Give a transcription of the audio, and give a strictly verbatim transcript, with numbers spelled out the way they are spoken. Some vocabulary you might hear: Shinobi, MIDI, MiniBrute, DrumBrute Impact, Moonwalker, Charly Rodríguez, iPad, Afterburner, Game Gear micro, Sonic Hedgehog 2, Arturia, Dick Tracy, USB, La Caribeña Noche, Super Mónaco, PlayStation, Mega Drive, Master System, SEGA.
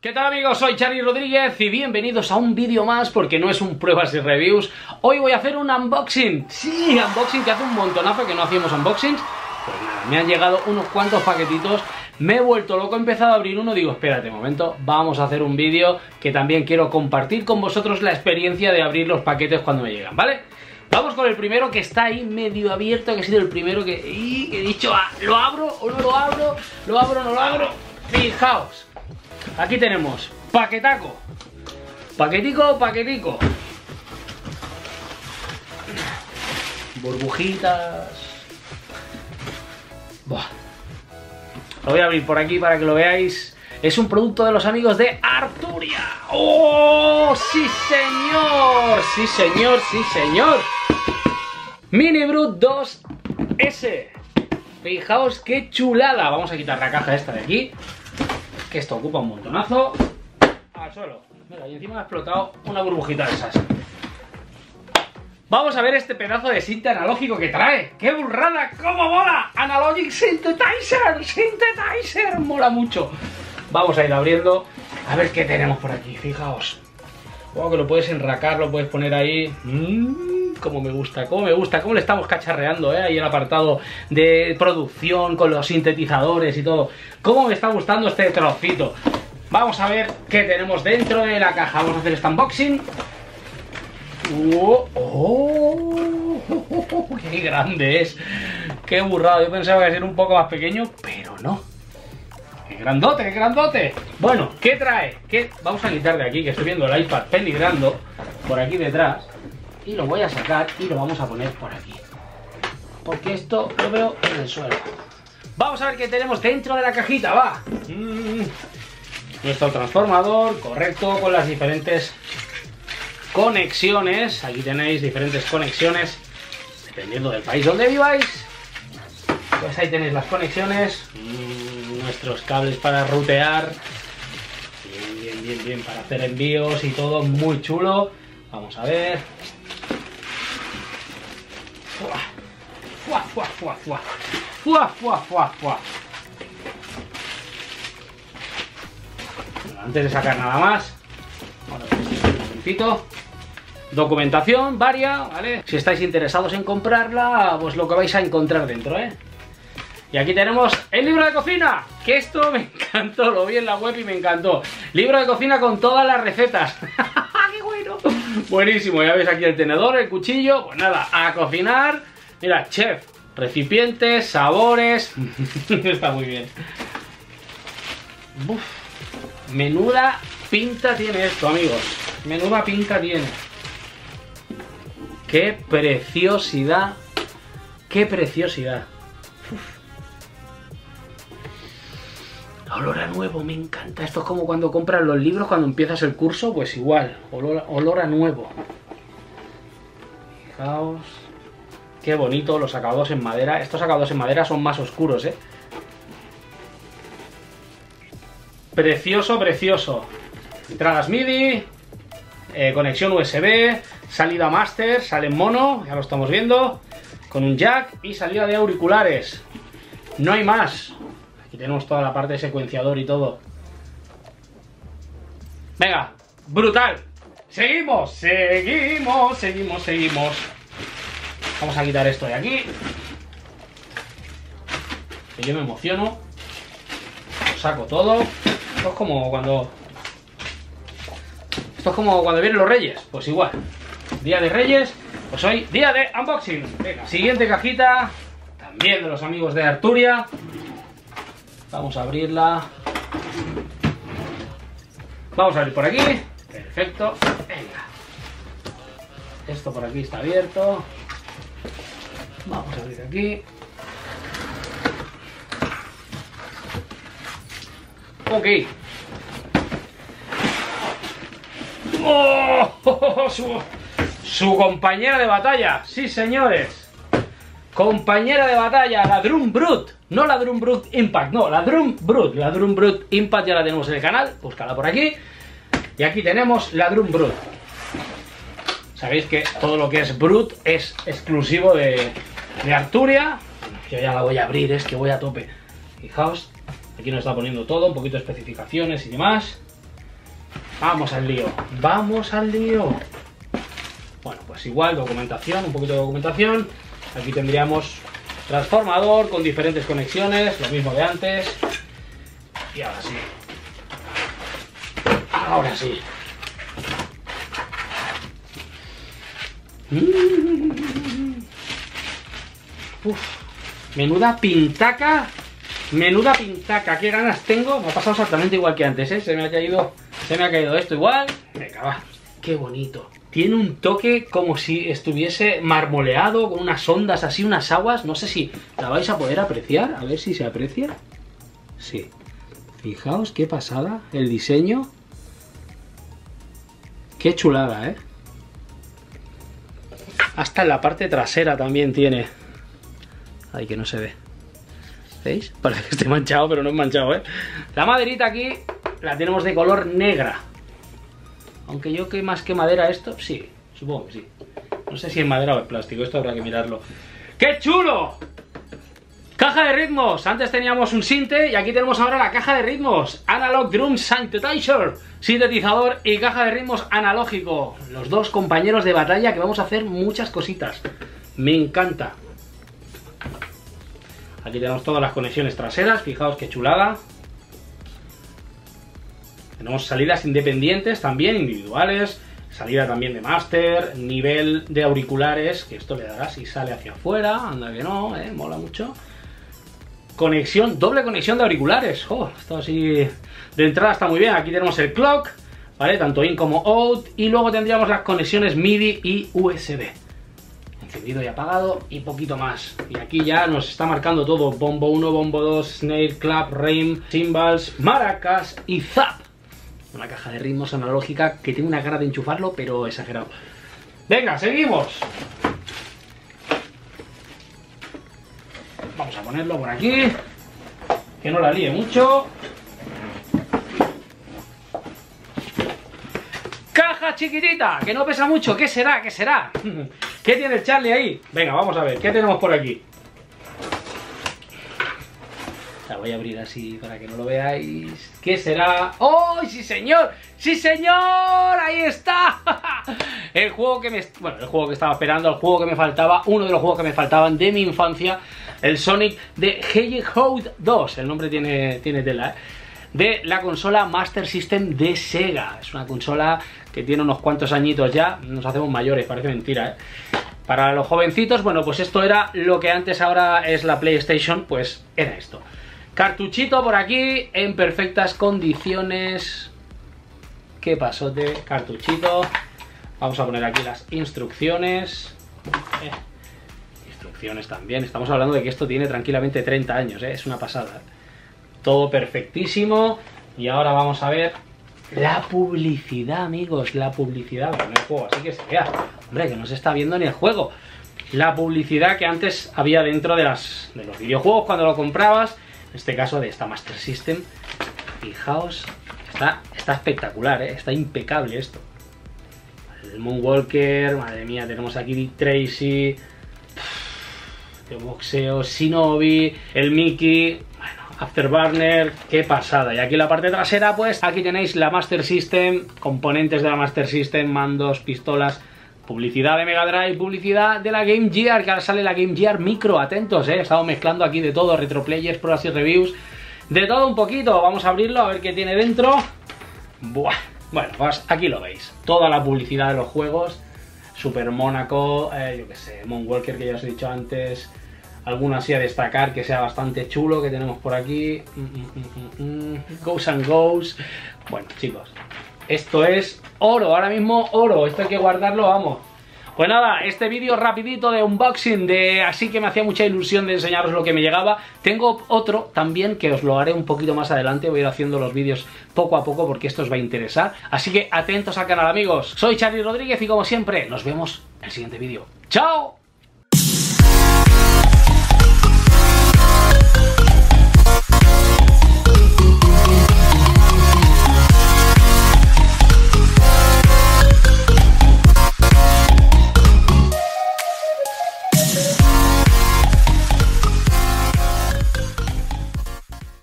¿Qué tal amigos? Soy Charly Rodríguez y bienvenidos a un vídeo más, porque no es un pruebas y reviews. Hoy voy a hacer un unboxing. Sí, unboxing que hace un montonazo que no hacíamos unboxings. Pues nada, me han llegado unos cuantos paquetitos. Me he vuelto loco, he empezado a abrir uno, digo, espérate un momento, vamos a hacer un vídeo que también quiero compartir con vosotros la experiencia de abrir los paquetes cuando me llegan, ¿vale? Vamos con el primero que está ahí medio abierto, que ha sido el primero que... ¡Y! Que he dicho, ah, ¿lo abro o no lo abro? ¿Lo abro o no lo abro? Fijaos. Aquí tenemos paquetaco. Paquetico, paquetico. Burbujitas. Buah. Lo voy a abrir por aquí para que lo veáis. Es un producto de los amigos de Arturia. ¡Oh, sí señor! ¡Sí señor, sí señor! MiniBrute dos S. Fijaos qué chulada. Vamos a quitar la caja esta de aquí, que esto ocupa un montonazo. Al suelo. Mira, y encima ha explotado una burbujita de esas. Vamos a ver este pedazo de cinta analógico que trae. ¡Qué burrada! ¡Cómo mola! Analogic Synthetizer. Synthetizer. Mola mucho. Vamos a ir abriendo. A ver qué tenemos por aquí. Fijaos. Wow, que lo puedes enracar, lo puedes poner ahí. Mmm, como me gusta, como me gusta. Como le estamos cacharreando, ¿eh? Ahí el apartado de producción con los sintetizadores y todo. Cómo me está gustando este trocito. Vamos a ver qué tenemos dentro de la caja. Vamos a hacer este unboxing. ¡Oh! ¡Oh! ¡Qué grande es! ¡Qué burrado! Yo pensaba que iba a ser un poco más pequeño, pero no. ¡Qué grandote, qué grandote! Bueno, ¿qué trae? ¿Qué? Vamos a quitar de aquí, que estoy viendo el iPad peligrando por aquí detrás. Y lo voy a sacar y lo vamos a poner por aquí, porque esto lo veo en el suelo. Vamos a ver qué tenemos dentro de la cajita, va. Mm. Nuestro transformador, correcto, con las diferentes... conexiones, aquí tenéis diferentes conexiones, dependiendo del país donde viváis, pues ahí tenéis las conexiones, nuestros cables para rutear, bien, bien, bien, bien, para hacer envíos y todo, muy chulo. Vamos a ver. Fuá, fuá, fuá, fuá, fuá, fuá, fuá, fuá. Bueno, antes de sacar nada más, ahora un momentito. Documentación varia, ¿vale? Si estáis interesados en comprarla, pues lo que vais a encontrar dentro, ¿eh? Y aquí tenemos el libro de cocina, que esto me encantó, lo vi en la web y me encantó. Libro de cocina con todas las recetas. ¡Qué bueno! Buenísimo, ya veis aquí el tenedor, el cuchillo, pues nada, a cocinar. Mira, chef, recipientes, sabores. Está muy bien. Uf, menuda pinta tiene esto, amigos. Menuda pinta tiene. ¡Qué preciosidad! ¡Qué preciosidad! Uf. Olor a nuevo, me encanta. Esto es como cuando compras los libros, cuando empiezas el curso, pues igual. Olor, olor a nuevo. Fijaos. Qué bonito los acabados en madera. Estos acabados en madera son más oscuros, ¿eh? Precioso, precioso. Entradas MIDI. Eh, conexión U S B, salida master, sale en mono, ya lo estamos viendo, con un jack y salida de auriculares. No hay más. Aquí tenemos toda la parte de secuenciador y todo. Venga, brutal. Seguimos, seguimos, seguimos, seguimos. Vamos a quitar esto de aquí, que yo me emociono. Lo saco todo. Esto es como cuando... Esto es como cuando vienen los Reyes, pues igual. Día de Reyes, pues hoy día de unboxing. Venga, siguiente cajita, también de los amigos de Arturia. Vamos a abrirla. Vamos a abrir por aquí. Perfecto, venga. Esto por aquí está abierto. Vamos a abrir aquí. Ok. Oh, oh, oh, oh, su, su compañera de batalla, sí señores, compañera de batalla, la DrumBrute, no la DrumBrute Impact, no, la DrumBrute, la DrumBrute Impact ya la tenemos en el canal, búscala por aquí. Y aquí tenemos la DrumBrute. Sabéis que todo lo que es Brute es exclusivo de, de Arturia. Yo ya la voy a abrir, es que voy a tope. Fijaos, aquí nos está poniendo todo, un poquito de especificaciones y demás. Vamos al lío, vamos al lío. Bueno, pues igual, documentación, un poquito de documentación. Aquí tendríamos transformador con diferentes conexiones, lo mismo de antes. Y ahora sí. Ahora sí. Uf, menuda pintaca. Menuda pintaca, qué ganas tengo. Me ha pasado exactamente igual que antes, ¿eh? Se me ha caído, se me ha caído esto igual. Venga, va. Qué bonito. Tiene un toque como si estuviese marmoleado, con unas ondas así, unas aguas. No sé si la vais a poder apreciar. A ver si se aprecia. Sí. Fijaos qué pasada. El diseño. Qué chulada, ¿eh? Hasta en la parte trasera también tiene. Ay, que no se ve. ¿Veis? Parece que esté manchado, pero no es manchado, ¿eh? La maderita aquí la tenemos de color negra. Aunque yo que más que madera esto, sí, supongo que sí. No sé si es madera o es plástico, esto habrá que mirarlo. ¡Qué chulo! Caja de ritmos. Antes teníamos un sinte y aquí tenemos ahora la caja de ritmos. Analog Drum Synthesizer. Sintetizador y caja de ritmos analógico. Los dos compañeros de batalla que vamos a hacer muchas cositas. Me encanta. Aquí tenemos todas las conexiones traseras, fijaos qué chulada. Tenemos salidas independientes también, individuales, salida también de máster, nivel de auriculares, que esto le dará si sale hacia afuera, anda que no, eh, mola mucho. Conexión, doble conexión de auriculares, oh, esto así de entrada está muy bien. Aquí tenemos el clock, ¿vale? Tanto in como out, y luego tendríamos las conexiones MIDI y U S B. Encendido y apagado y poquito más. Y aquí ya nos está marcando todo. Bombo uno, bombo dos, snare, clap, rim, cymbals, maracas y zap. Una caja de ritmos analógica que tiene una gana de enchufarlo, pero exagerado. Venga, seguimos. Vamos a ponerlo por aquí, que no la líe mucho. Caja chiquitita, que no pesa mucho. ¿Qué será? ¿Qué será? ¿Qué tiene el Charly ahí? Venga, vamos a ver, ¿qué tenemos por aquí? La voy a abrir así para que no lo veáis. ¿Qué será? ¡Oh, sí señor! ¡Sí señor! ¡Ahí está! El juego que me... Bueno, el juego que estaba esperando, el juego que me faltaba, uno de los juegos que me faltaban de mi infancia, el Sonic de Hedgehog dos. El nombre tiene, tiene tela, ¿eh? De la consola Master System de SEGA. Es una consola que tiene unos cuantos añitos ya. Nos hacemos mayores, parece mentira, ¿eh? Para los jovencitos, bueno, pues esto era lo que antes ahora es la PlayStation. Pues era esto. Cartuchito por aquí, en perfectas condiciones. Qué pasote, cartuchito. Vamos a poner aquí las instrucciones. eh, Instrucciones también. Estamos hablando de que esto tiene tranquilamente treinta años, ¿eh? Es una pasada. Todo perfectísimo. Y ahora vamos a ver la publicidad, amigos. La publicidad, bueno, el juego, así que se vea. Hombre, que no se está viendo ni el juego. La publicidad que antes había dentro de, las, de los videojuegos cuando lo comprabas. En este caso de esta Master System. Fijaos, está, está espectacular, ¿eh? Está impecable esto. El Moonwalker, madre mía, tenemos aquí Dick Tracy. De boxeo, Shinobi, el Mickey... Afterburner, qué pasada. Y aquí en la parte trasera, pues, aquí tenéis la Master System, componentes de la Master System, mandos, pistolas, publicidad de Mega Drive, publicidad de la Game Gear, que ahora sale la Game Gear micro, atentos, eh, he estado mezclando aquí de todo, retroplayers, pruebas y reviews, de todo un poquito. Vamos a abrirlo, a ver qué tiene dentro. Buah. Bueno, pues aquí lo veis, toda la publicidad de los juegos, Super Mónaco, eh, yo qué sé, Moonwalker, que ya os he dicho antes... Alguno así a destacar que sea bastante chulo que tenemos por aquí. Mm, mm, mm, mm. Goes and goes. Bueno, chicos, esto es oro, ahora mismo oro. Esto hay que guardarlo, vamos. Pues nada, este vídeo rapidito de unboxing de... Así que me hacía mucha ilusión de enseñaros lo que me llegaba. Tengo otro también que os lo haré un poquito más adelante. Voy a ir haciendo los vídeos poco a poco porque esto os va a interesar. Así que atentos al canal, amigos. Soy Charly Rodríguez y como siempre, nos vemos en el siguiente vídeo. ¡Chao!